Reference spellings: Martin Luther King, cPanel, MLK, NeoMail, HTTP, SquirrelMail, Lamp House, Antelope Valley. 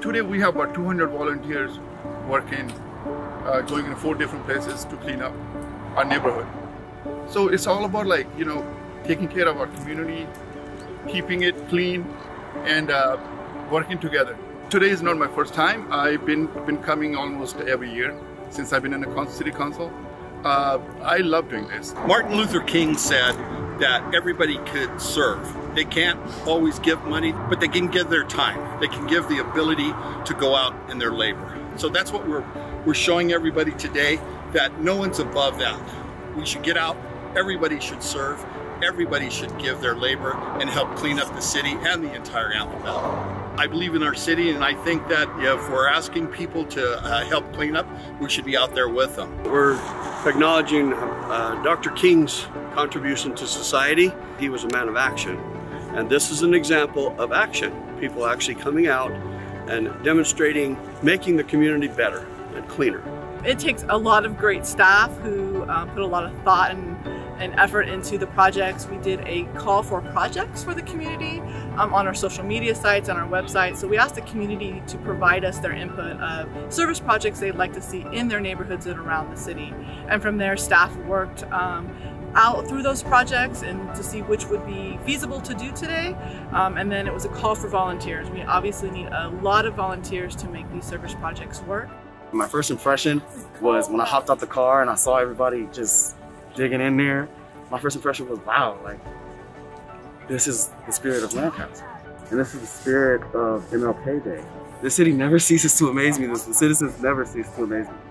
Today we have about 200 volunteers working, going in 4 different places to clean up our neighborhood. So it's all about, like, you know, taking care of our community, keeping it clean, and working together. Today is not my first time. I've been coming almost every year since I've been in the city council. I love doing this. Martin Luther King said that everybody could serve. They can't always give money, but they can give their time. They can give the ability to go out in their labor. So that's what we're showing everybody today, that no one's above that. We should get out, everybody should serve, everybody should give their labor and help clean up the city and the entire Antelope Valley. I believe in our city, and I think that if we're asking people to help clean up, we should be out there with them. We're acknowledging Dr. King's contribution to society. He was a man of action, and this is an example of action. People actually coming out and demonstrating, making the community better and cleaner. It takes a lot of great staff who put a lot of thought and effort into the projects. We did a call for projects for the community on our social media sites, on our website. So we asked the community to provide us their input of service projects they'd like to see in their neighborhoods and around the city. And from there, staff worked out through those projects and to see which would be feasible to do today. And then it was a call for volunteers. We obviously need a lot of volunteers to make these service projects work. My first impression was when I hopped out the car and I saw everybody just digging in there, my first impression was, wow, like, this is the spirit of Lamp House. And this is the spirit of MLK Day. The city never ceases to amaze me. The citizens never cease to amaze me.